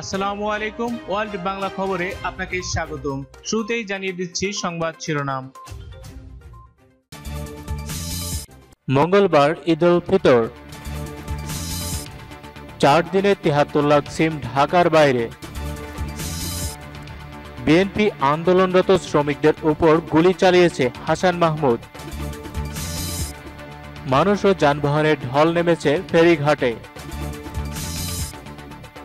আসসালামুয়ালাইকুম world Bangla খবরে আপনাকে স্বাগতম। শুরুতেই জানিয়ে দিচ্ছি সংবাদ শিরোনাম। মঙ্গলবার ঈদ উল ফিতর, 4 দিনে 73 লাখ সিম ঢাকার বাইরে। বিএনপি আন্দোলনরত শ্রমিকদের উপর গুলি চালিয়েছে হাসান মাহমুদ। মানুষ ও যানবাহনের ঢল নেমেছে ফেরিঘাটে।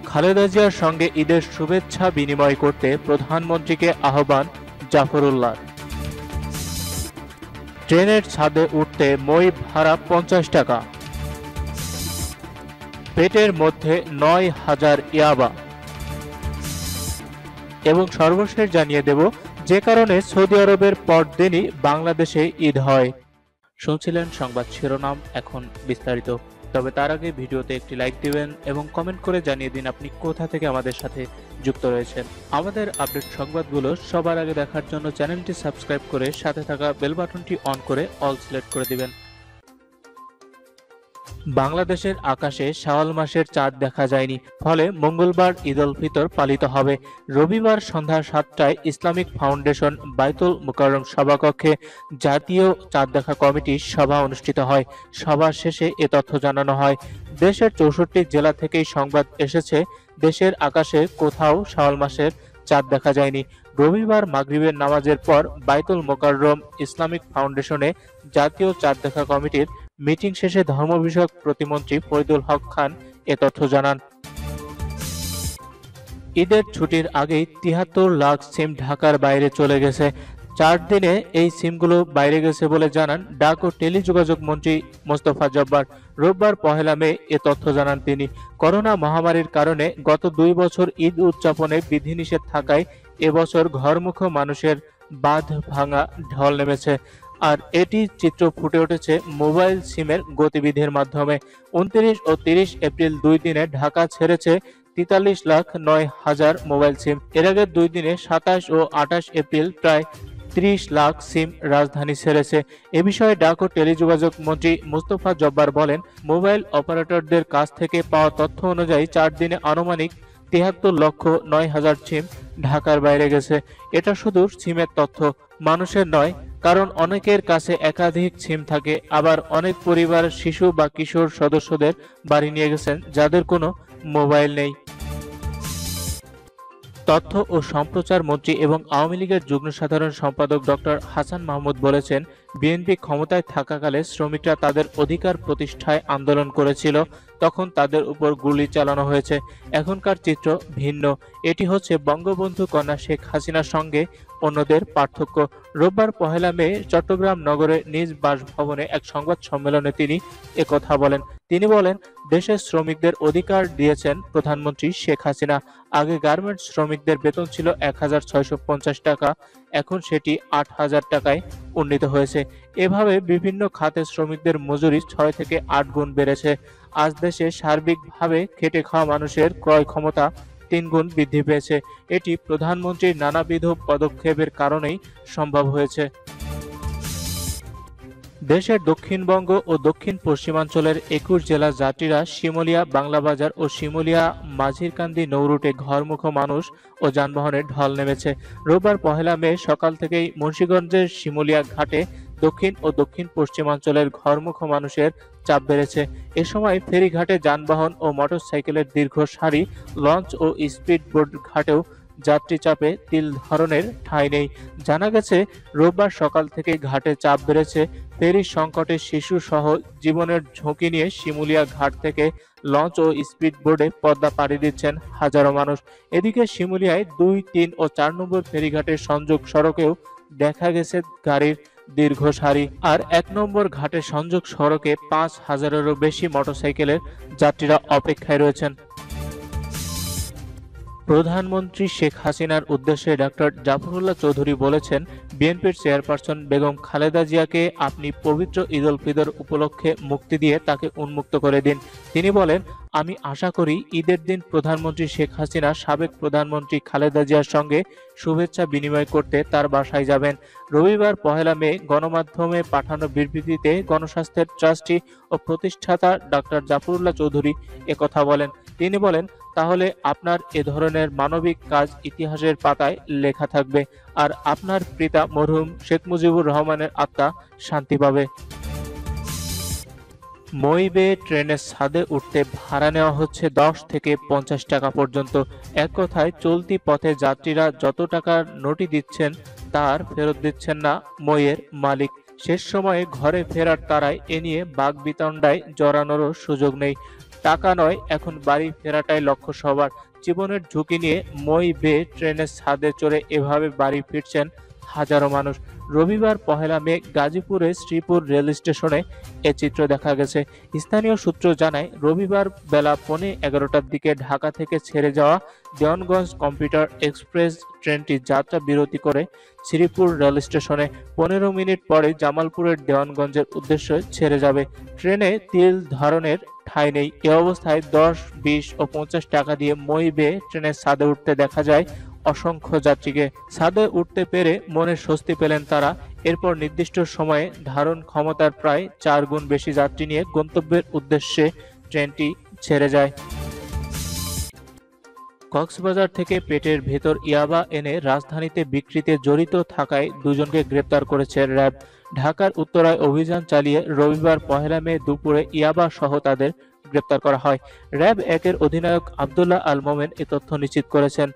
খালেদা জিয়ার সঙ্গে ঈদের শুভেচ্ছা বিনিময় করতে প্রধানমন্ত্রীকে আহ্বান জাফরুল্লাহ। ট্রেনের ছাদে উঠতে মই ভাড়া 50 টাকা। পেটের মধ্যে 9000 ইয়াবা। এবং সর্বশেষ জানিয়ে দেব যে কারণে সৌদি আরবের পরদিনই বাংলাদেশে ঈদ হয়। শুনছিলেন সংবাদ শিরোনাম, এখন বিস্তারিত। তবে তার আগে ভিডিওতে একটি লাইক দিবেন এবং কমেন্ট করে জানিয়ে দিন আপনি কোথা থেকে আমাদের সাথে যুক্ত রয়েছেন। আমাদের আপডেট সংবাদগুলো সবার আগে দেখার জন্য চ্যানেলটি সাবস্ক্রাইব করে সাথে থাকা বেল বাটনটি অন করে অল সিলেক্ট করে দিবেন। বাংলাদেশের আকাশে শাওয়াল মাসের চাঁদ দেখা যায়নি, ফলে মঙ্গলবার ঈদ উল ফিতর পালিত হবে। রবিবার সন্ধ্যা 7টায় ইসলামিক ফাউন্ডেশন বাইতুল মুকাররম সভাকক্ষে জাতীয় চাঁদ দেখা কমিটির সভা অনুষ্ঠিত হয়। সভা শেষে এ তথ্য জানানো হয়। দেশের 64 জেলা থেকেই সংবাদ এসেছে দেশের আকাশে কোথাও শাওয়াল মাসের চাঁদ দেখা যায়নি। রবিবার মাগরিবের নামাজের পর বাইতুল মুকাররম ইসলামিক ফাউন্ডেশনে জাতীয় চাঁদ দেখা কমিটির মিটিং শেষে ধর্ম বিষয়ক প্রতিমন্ত্রী ফরিদুল হক খান এ তথ্য জানান। ঈদের ছুটির আগেই 73 লাখ সিম ঢাকার বাইরে চলে গেছে। 4 দিনে এই সিমগুলো বাইরে গেছে বলে জানান ডাক ও টেলিযোগাযোগ মন্ত্রী মুস্তাফা জব্বার। রোববার 1 মে এ তথ্য জানান তিনি। করোনা মহামারীর কারণে গত 2 বছর ঈদ উদযাপনে বিধিনিষেধ থাকায় এবছর ঘরমুখো মানুষের বাঁধ ভাঙা ঢল নেমেছে। আর এটি চিত্র ফুটে উঠেছে মোবাইল সিমের গতিবিধির মাধ্যমে। 29 ও 30 এপ্রিল 2 দিনে ঢাকা ছেড়েছে 43 লাখ 9 হাজার মোবাইল সিম। এর আগে 2 দিনে 27 ও 28 এপ্রিল প্রায় 30 লাখ সিম রাজধানী ছেড়েছে। এ বিষয়ে ডাক ও টেলিযোগাযোগ মন্ত্রী মুস্তফা জব্বার বলেন, মোবাইল অপারেটরদের কাছ থেকে পাওয়া তথ্য অনুযায়ী 4 দিনে আনুমানিক 73 লক্ষ 9 হাজার সিম ঢাকার বাইরে গেছে। এটা শুধু সিমের তথ্য, মানুষের নয়, কারণ অনেকের কাছে একাধিক সিম থাকে। আবার অনেক পরিবার শিশু বা কিশোর সদস্যদের বাড়ি নিয়ে গেছেন যাদের কোনো মোবাইল নেই। তথ্য ও সম্প্রচার মন্ত্রী এবং আওয়ামী লীগের যুগ্ম সাধারণ সম্পাদক ডক্টর হাসান মাহমুদ বলেছেন, বিএনপি ক্ষমতায় থাকাকালে শ্রমিকরা তাদের অধিকার প্রতিষ্ঠায় আন্দোলন করেছিল, তখন তাদের উপর গুলি চালানো হয়েছে। এখনকার চিত্র ভিন্ন। এটি হচ্ছে বঙ্গবন্ধু কন্যা শেখ হাসিনার সঙ্গে অন্যদের পার্থক্য। রোববার 1 মে চট্টগ্রাম নগরে নিজ বাসভবনে এক সংবাদ সম্মেলনে তিনি একথা বলেন। তিনি বলেন, দেশের শ্রমিকদের অধিকার দিয়েছেন প্রধানমন্ত্রী শেখ হাসিনা। আগে গার্মেন্টস শ্রমিকদের বেতন ছিল 1650 টাকা, এখন সেটি 8000 টাকায় উন্নীত হয়েছে। এভাবে বিভিন্ন খাতে শ্রমিকদের মজুরি 6 থেকে 8 গুণ বেড়েছে। আজ দেশে সার্বিকভাবে খেটে খাওয়া মানুষের ক্রয় ক্ষমতা 3 গুণ বৃদ্ধি পেয়েছে। এটি প্রধানমন্ত্রীর নানাবিধ পদক্ষেপের কারণেই সম্ভব হয়েছে। দেশের দক্ষিণবঙ্গ ও দক্ষিণ পশ্চিমাঞ্চলের 21 জেলা যাত্রীরা শিমুলিয়া, বাংলাবাজার ও শিমুলিয়া মাঝিরকান্দি নৌরুটে ঘরমুখো মানুষ ও যানবাহনের ঢল নেমেছে। রোববার 1 মে সকাল থেকেই মুন্সিগঞ্জের শিমুলিয়া ঘাটে দক্ষিণ ও দক্ষিণ পশ্চিমাঞ্চলের ঘরমুখো মানুষের চাপ বেড়েছে। এ সময় ফেরিঘাটে যানবাহন ও মোটরসাইকেলের দীর্ঘ সারি, লঞ্চ ও স্পিডবোট ঘাটেও যাত্রী চাপে তিল ধরনের ঠাঁই নেই। জানা গেছে, রোববার সকাল থেকে ঘাটে চাপ বেড়েছে। ফেরির সংকটে শিশুসহ জীবনের ঝুঁকি নিয়ে শিমুলিয়া ঘাট থেকে লঞ্চ ও স্পিডবোটে পদ্মা পাড়ি দিচ্ছেন হাজারো মানুষ। এদিকে শিমুলিয়ায় 2, 3 ও 4 নম্বর ফেরিঘাটের সংযোগ সড়কেও দেখা গেছে গাড়ির দীর্ঘ সারি। আর 1 নম্বর ঘাটের সংযোগ সড়কে 5000-এরও বেশি মোটরসাইকেলের যাত্রীরা অপেক্ষায় রয়েছেন। প্রধানমন্ত্রী শেখ হাসিনার উদ্দেশ্যে ডক্টর জাফরুল্লাহ চৌধুরী বলেছেন, বিএনপির চেয়ারপারসন বেগম খালেদা জিয়াকে আপনি পবিত্র ঈদ উল ফিতর উপলক্ষে মুক্তি দিয়ে তাকে উন্মুক্ত করে দিন। তিনি বলেন, আমি আশা করি ঈদের দিন প্রধানমন্ত্রী শেখ হাসিনা সাবেক প্রধানমন্ত্রী খালেদা জিয়ার সঙ্গে শুভেচ্ছা বিনিময় করতে তার বাসায় যাবেন। রবিবার 1 মে গণমাধ্যমে পাঠানো বিবৃতিতে গণস্বাস্থ্যের ট্রাস্টি ও প্রতিষ্ঠাতা ডক্টর জাফরুল্লাহ চৌধুরী একথা বলেন। তিনি বলেন, তাহলে আপনার এ ধরনের মানবিক কাজ ইতিহাসের পাতায় লেখা থাকবে আর আপনার পিতা মরহুম শেখ মুজিবুর রহমানের আত্মা শান্তি পাবে। মইবে ট্রেনের ছাদে উঠতে ভাড়া নেওয়া হচ্ছে 10 থেকে 50 টাকা পর্যন্ত। এক কথায় চলতি পথে যাত্রীরা যত টাকার নোটি দিচ্ছেন তার ফেরত দিচ্ছেন না মইয়ের মালিক। শেষ সময়ে ঘরে ফেরার তারায় এ নিয়ে বাগবিতণ্ডায় জড়ানোরও সুযোগ নেই। টাকা নয়, এখন বাড়ি ফেরাটাই লক্ষ্য সবার। জীবনের ঝুঁকি নিয়ে মইবে ট্রেনের ছাদে চড়ে এভাবে বাড়ি ফিরছেন হাজারো মানুষ। রবিবার 1 মে গাজীপুরের শ্রীপুর রেল স্টেশনে এ চিত্র দেখা গেছে। স্থানীয় সূত্র জানায় রবিবার বেলা 11:15টার দিকে ঢাকা থেকে ছেড়ে যাওয়া দেওয়ানগঞ্জ কম্পিউটার এক্সপ্রেস ট্রেনটি যাত্রা বিরতি করে শ্রীপুর রেল স্টেশনে 15 মিনিট পরে জামালপুরের দেওয়ানগঞ্জের উদ্দেশ্যে ছেড়ে যাবে। ট্রেনে তিল ধারণের ঠাঁই নেই। এ অবস্থায় 10, 20 ও 50 টাকা দিয়ে মইবে ট্রেনের ছাদে উঠতে দেখা যায় অসংখ্য যাত্রীকে। ছাদে উঠতে পেরে মনে স্বস্তি পেলেন তারা। এরপর নির্দিষ্ট সময়ে ধারণ ক্ষমতার প্রায় 4 গুণ বেশি যাত্রী নিয়ে গন্তব্যের উদ্দেশ্যে ট্রেনটি ছেড়ে যায়। কক্সবাজার থেকে পেটের ভেতর ইয়াবা এনে রাজধানীতে বিক্রিতে জড়িত থাকায় 2 জনকে গ্রেপ্তার করেছে র্যাব। ঢাকার উত্তরায় অভিযান চালিয়ে রবিবার 1 মে দুপুরে ইয়াবা সহ তাদের গ্রেপ্তার করা হয়। র্যাব 1-এর অধিনায়ক আবদুল্লাহ আল মোমেন এ তথ্য নিশ্চিত করেছেন।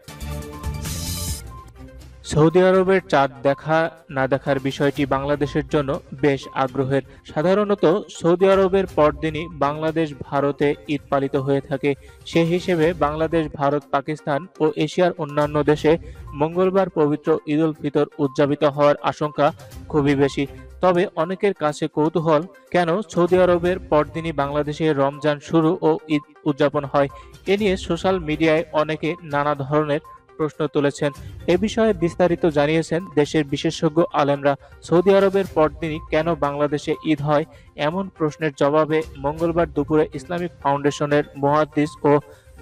সৌদি আরবের চাঁদ দেখা না দেখার বিষয়টি বাংলাদেশের জন্য বেশ আগ্রহের। সাধারণত সৌদি আরবের পরদিনই বাংলাদেশ ভারতে ঈদ পালিত হয়ে থাকে। সে হিসেবে বাংলাদেশ, ভারত, পাকিস্তান ও এশিয়ার অন্যান্য দেশে মঙ্গলবার পবিত্র ঈদ উল ফিতর উদযাপিত হওয়ার আশঙ্কা খুবই বেশি। তবে অনেকের কাছে কৌতূহল, কেন সৌদি আরবের পরদিনই বাংলাদেশে রমজান শুরু ও ঈদ উদযাপন হয়? এ নিয়ে সোশ্যাল মিডিয়ায় অনেকে নানা ধরনের প্রশ্ন তুলেছেন। এ বিষয়ে বিস্তারিত জানিয়েছেন দেশের বিশেষজ্ঞ আলেমরা। সৌদি আরবের পরদিনই কেন বাংলাদেশে ঈদ হয়, এমন প্রশ্নের জবাবে মঙ্গলবার দুপুরে ইসলামিক ফাউন্ডেশনের মুহাদ্দিস ও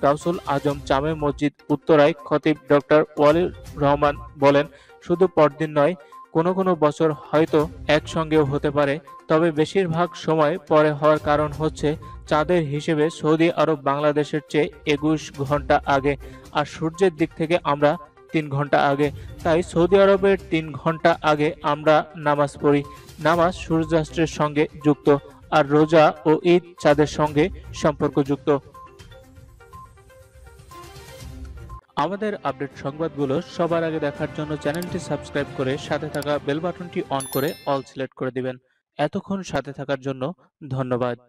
গাউসুল আজম জামে মসজিদ উত্তরায় খতিব ডক্টর ওয়ালিউর রহমান বলেন, শুধু পরদিন নয়, কোনো কোনো বছর হয়তো একসঙ্গেও হতে পারে, তবে বেশিরভাগ সময় পরে হওয়ার কারণ হচ্ছে চাঁদের হিসেবে সৌদি আরব বাংলাদেশের চেয়ে 21 ঘন্টা আগে আর সূর্যের দিক থেকে আমরা 3 ঘন্টা আগে। তাই সৌদি আরবের 3 ঘন্টা আগে আমরা নামাজ পড়ি। নামাজ সূর্যাস্তের সঙ্গে যুক্ত, আর রোজা ও ঈদ চাঁদের সঙ্গে সম্পর্কযুক্ত। আমাদের আপডেট সংবাদগুলো সবার আগে দেখার জন্য চ্যানেলটি সাবস্ক্রাইব করে সাথে থাকা বেল বাটনটি অন করে অল সিলেক্ট করে দিবেন। এতক্ষণ সাথে থাকার জন্য ধন্যবাদ।